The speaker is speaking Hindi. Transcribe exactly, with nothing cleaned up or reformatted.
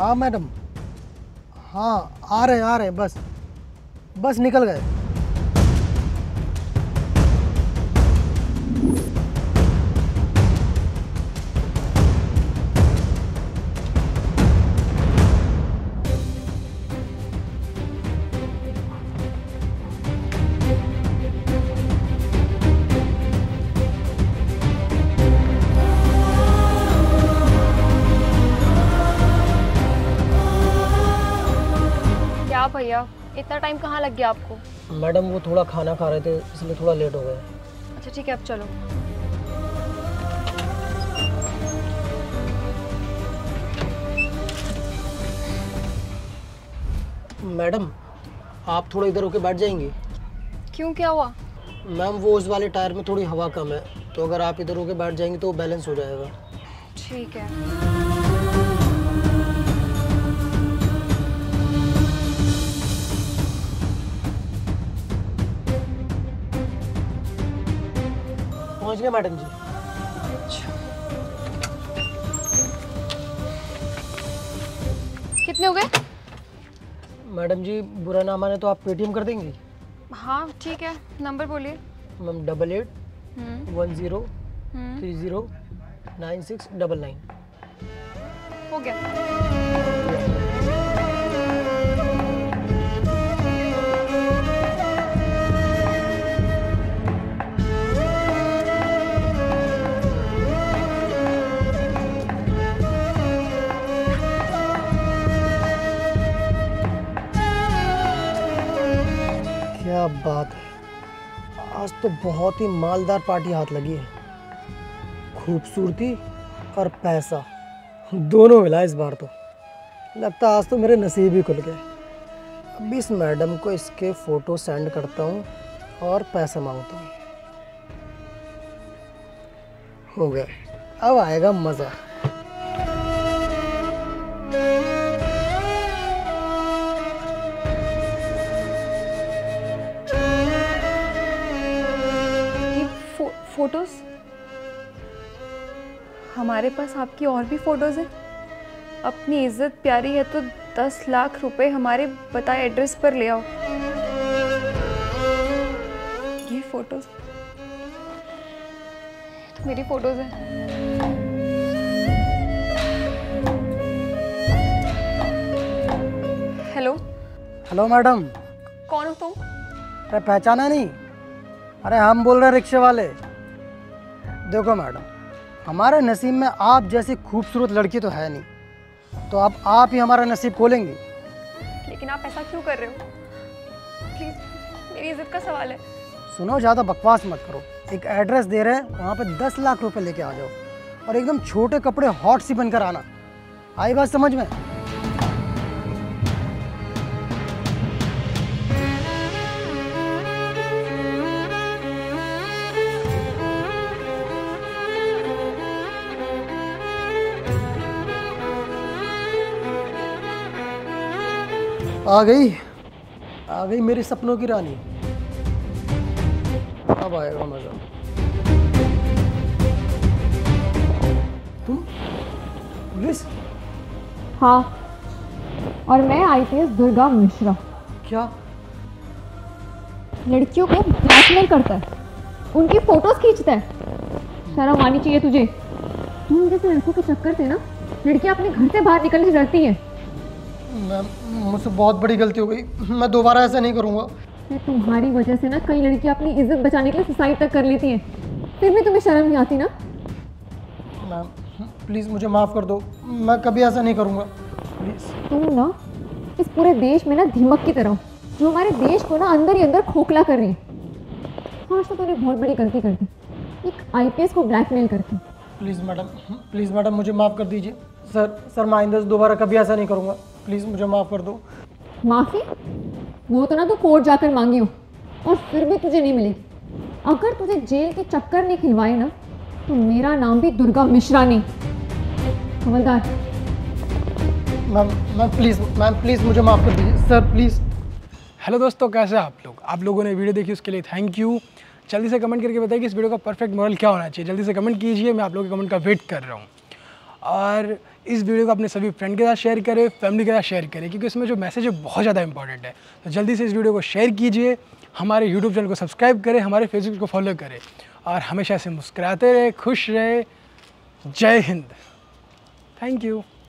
हाँ मैडम, हाँ आ रहे आ रहे बस बस निकल गए। भैया इतना टाइम कहाँ लग गया आपको? मैडम वो थोड़ा खाना खा रहे थे इसलिए थोड़ा लेट हो गया। अच्छा ठीक है अब चलो। मैडम आप थोड़ा इधर होके बैठ जाएंगे? क्यों क्या हुआ? मैम वो उस वाले टायर में थोड़ी हवा कम है तो अगर आप इधर होके बैठ जाएंगे तो बैलेंस हो जाएगा। ठीक है। पहुंच गए मैडम जी। अच्छा कितने हो गए? मैडम जी बुरा ना माने तो आप पेटीएम कर देंगी? हाँ ठीक है नंबर बोलिए। Ma'am double eight one zero three zero nine six double nine. हो गया। क्या बात है, आज तो बहुत ही मालदार पार्टी हाथ लगी है। खूबसूरती और पैसा दोनों मिला इस बार, तो लगता है आज तो मेरे नसीब ही खुल गए। अब इस मैडम को इसके फ़ोटो सेंड करता हूँ और पैसा मांगता हूँ। हो गए, अब आएगा मज़ा। फोटोज हमारे पास आपकी और भी फोटोज हैं। अपनी इज्जत प्यारी है तो दस लाख रुपए हमारे बताए एड्रेस पर ले आओ। ये फोटोज तो मेरी फोटोज हैं। Hello hello madam. कौन हो तुम? अरे पहचाना नहीं? अरे हम बोल रहे रिक्शे वाले। देखो मैडम हमारे नसीब में आप जैसी खूबसूरत लड़की तो है नहीं, तो अब आप, आप ही हमारा नसीब खोलेंगी। लेकिन आप ऐसा क्यों कर रहे हो? प्लीज़ मेरी इज्जत का सवाल है। सुनो ज़्यादा बकवास मत करो, एक एड्रेस दे रहे हैं वहाँ पे दस लाख रुपए लेके आ जाओ और एकदम छोटे कपड़े हॉट सी बनकर आना। आई बात समझ में? आ गई आ गई मेरी सपनों की रानी। अब आएगा मजा। तुम पुलिस? हाँ और मैं आईपीएस दुर्गा मिश्रा। क्या? लड़कियों को ब्लैकमेल करता है, उनकी फोटोज खींचता है। शर्म आनी चाहिए तुझे। तुम जैसे लड़कों के चक्कर से ना लड़कियां अपने घर से बाहर निकलने डरती है। मैम मुझसे बहुत बड़ी गलती हो गई, मैं दोबारा ऐसा नहीं करूंगा। मैं तुम्हारी वजह से ना कई लड़कियां अपनी इज्जत बचाने के लिए सुसाइड तक कर लेती हैं, फिर भी तुम्हें शर्म नहीं आती ना। मैम प्लीज़ मुझे माफ़ कर दो, मैं कभी ऐसा नहीं करूंगा। प्लीज़ तुम ना इस पूरे देश में ना धीमक की तरह जो हमारे देश को ना अंदर ही अंदर खोखला कर रही है। हाँ तो तुमने बहुत बड़ी गलती कर दी, एक आईपीएस को ब्लैकमेल करके। प्लीज़ मैडम प्लीज़ मैडम मुझे माफ़ कर दीजिए। सर सर मैं आइंदा से दोबारा कभी ऐसा नहीं करूँगा, प्लीज़ मुझे माफ़ कर दो। माफ़ी वो तो ना तू कोर्ट जाकर मांगी हो और फिर भी तुझे नहीं मिलेगी। अगर तुझे जेल के चक्कर नहीं खिलवाए ना तो मेरा नाम भी दुर्गा मिश्रा नहीं। समझदार। Ma'am ma'am please ma'am please मुझे माफ़ कर दीजिए सर प्लीज़। हेलो दोस्तों कैसे हैं आप लोग? आप लोगों ने वीडियो देखी उसके लिए थैंक यू। जल्दी से कमेंट करके बताइए कि इस वीडियो का परफेक्ट मॉरल क्या होना चाहिए। जल्दी से कमेंट कीजिए, मैं आप लोगों के कमेंट का वेट कर रहा हूँ। और इस वीडियो को अपने सभी फ्रेंड के साथ शेयर करें, फैमिली के साथ शेयर करें, क्योंकि इसमें जो मैसेज है बहुत ज़्यादा इंपॉर्टेंट है। तो जल्दी से इस वीडियो को शेयर कीजिए, हमारे यूट्यूब चैनल को सब्सक्राइब करें, हमारे फेसबुक को फॉलो करें और हमेशा ऐसे मुस्कुराते रहे, खुश रहे। जय हिंद, थैंक यू।